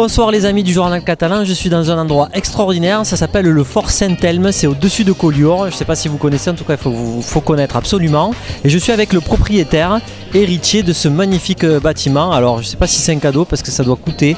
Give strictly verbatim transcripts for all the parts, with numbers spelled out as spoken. Bonsoir les amis du Journal Catalan, je suis dans un endroit extraordinaire, ça s'appelle le Fort Saint-Elme, c'est au-dessus de Collioure, je ne sais pas si vous connaissez, en tout cas il faut, faut connaître absolument. Et je suis avec le propriétaire, héritier de ce magnifique bâtiment. Alors je ne sais pas si c'est un cadeau parce que ça doit coûter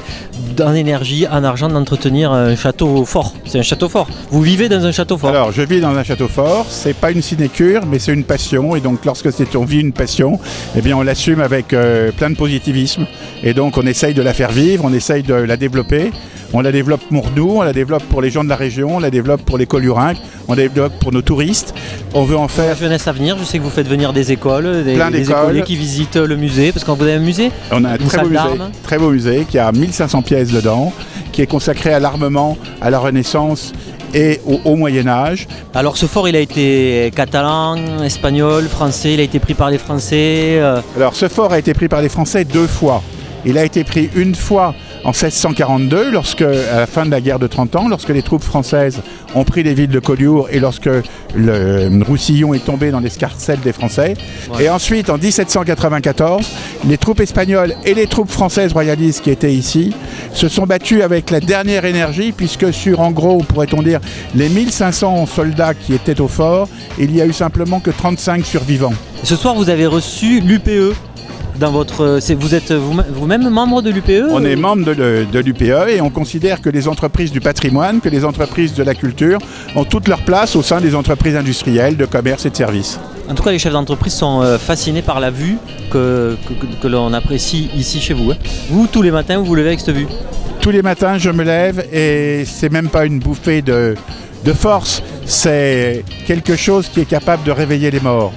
en énergie, en argent d'entretenir un château fort. C'est un château fort, vous vivez dans un château fort? Alors je vis dans un château fort, c'est pas une sinécure mais c'est une passion, et donc lorsque on vit une passion, eh bien on l'assume avec euh, plein de positivisme, et donc on essaye de la faire vivre, on essaye de la développer. On la développe pour nous, on la développe pour les gens de la région, on la développe pour les Colliourins, on la développe pour nos touristes. On veut en faire... La jeunesse à venir, je sais que vous faites venir des écoles, des, des écoliers qui visitent le musée, parce qu'on vous avez un musée. On a un très beau musée, très beau musée qui a mille cinq cents pièces dedans, qui est consacré à l'armement, à la Renaissance et au, au Moyen-Âge. Alors ce fort, il a été catalan, espagnol, français, il a été pris par les Français. Euh... Alors ce fort a été pris par les Français deux fois. Il a été pris une fois en mille sept cent quarante-deux, lorsque, à la fin de la guerre de trente ans, lorsque les troupes françaises ont pris les villes de Collioure et lorsque le Roussillon est tombé dans l'escarcelle des Français. Ouais. Et ensuite, en mille sept cent quatre-vingt-quatorze, les troupes espagnoles et les troupes françaises royalistes qui étaient ici se sont battues avec la dernière énergie, puisque sur, en gros, pourrait-on dire, les mille cinq cents soldats qui étaient au fort, il n'y a eu simplement que trente-cinq survivants. Ce soir, vous avez reçu l'U P E. Dans votre, vous êtes vous-même membre de l'U P E? On est membre de, de l'U P E, et on considère que les entreprises du patrimoine, que les entreprises de la culture ont toute leur place au sein des entreprises industrielles, de commerce et de services. En tout cas, les chefs d'entreprise sont fascinés par la vue que, que, que l'on apprécie ici chez vous. Vous, tous les matins, vous vous levez avec cette vue? Tous les matins, je me lève, et c'est même pas une bouffée de, de force, c'est quelque chose qui est capable de réveiller les morts.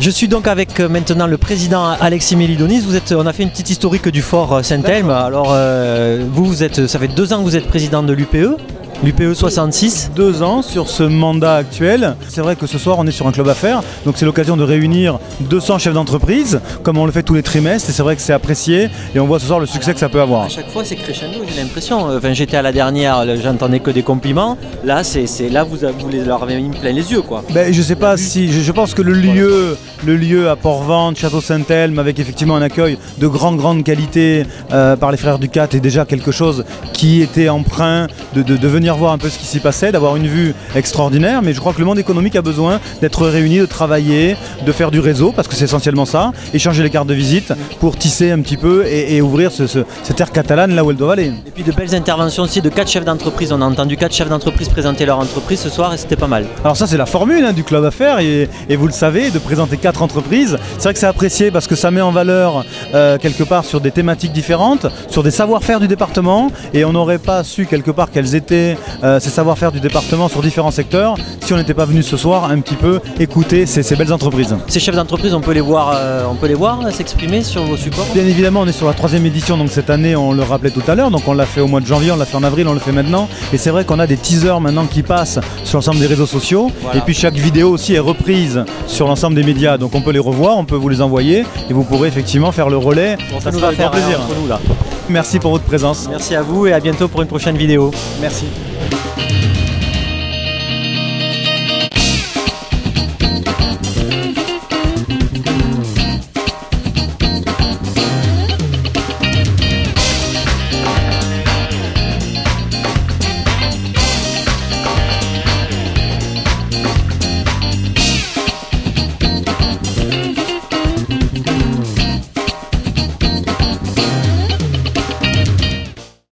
Je suis donc avec maintenant le président Alexis Mélidonis. Vous êtes, on a fait une petite historique du Fort Saint-Elme. Alors euh, vous, vous êtes, ça fait deux ans que vous êtes président de l'U P E, l'U P E soixante-six. Deux ans sur ce mandat actuel. C'est vrai que ce soir on est sur un club affaires, donc c'est l'occasion de réunir deux cents chefs d'entreprise, comme on le fait tous les trimestres, et c'est vrai que c'est apprécié, et on voit ce soir le succès que ça peut avoir. À chaque fois c'est crescendo, j'ai l'impression. Enfin, j'étais à la dernière, j'entendais que des compliments. Là, c'est là vous, vous les leur avez mis plein les yeux, quoi. Ben, je sais pas si, je, je pense que le lieu... Le lieu à Port-Vendres, Château-Saint-Elme, avec effectivement un accueil de grande, grande qualité euh, par les frères Ducat, est déjà quelque chose qui était emprunt de, de, de venir voir un peu ce qui s'y passait, d'avoir une vue extraordinaire. Mais je crois que le monde économique a besoin d'être réuni, de travailler, de faire du réseau, parce que c'est essentiellement ça, échanger les cartes de visite pour tisser un petit peu et, et ouvrir ce, ce, cette terre catalane là où elle doit aller. Et puis de belles interventions aussi de quatre chefs d'entreprise. On a entendu quatre chefs d'entreprise présenter leur entreprise ce soir, et c'était pas mal. Alors ça, c'est la formule hein, du club affaires, et, et vous le savez, de présenter quatre entreprises, c'est vrai que c'est apprécié parce que ça met en valeur euh, quelque part sur des thématiques différentes, sur des savoir-faire du département, et on n'aurait pas su quelque part quels étaient euh, ces savoir-faire du département sur différents secteurs si on n'était pas venu ce soir un petit peu écouter ces, ces belles entreprises. Ces chefs d'entreprise, on peut les voir euh, on peut les voir s'exprimer sur vos supports? Bien évidemment, on est sur la troisième édition, donc cette année on le rappelait tout à l'heure, donc on l'a fait au mois de janvier, on l'a fait en avril, on le fait maintenant, et c'est vrai qu'on a des teasers maintenant qui passent sur l'ensemble des réseaux sociaux, voilà. Et puis chaque vidéo aussi est reprise sur l'ensemble des médias. Donc on peut les revoir, on peut vous les envoyer, et vous pourrez effectivement faire le relais. Bon, ça nous va faire plaisir. Hein, entre nous, là. Merci pour votre présence. Merci à vous, et à bientôt pour une prochaine vidéo. Merci.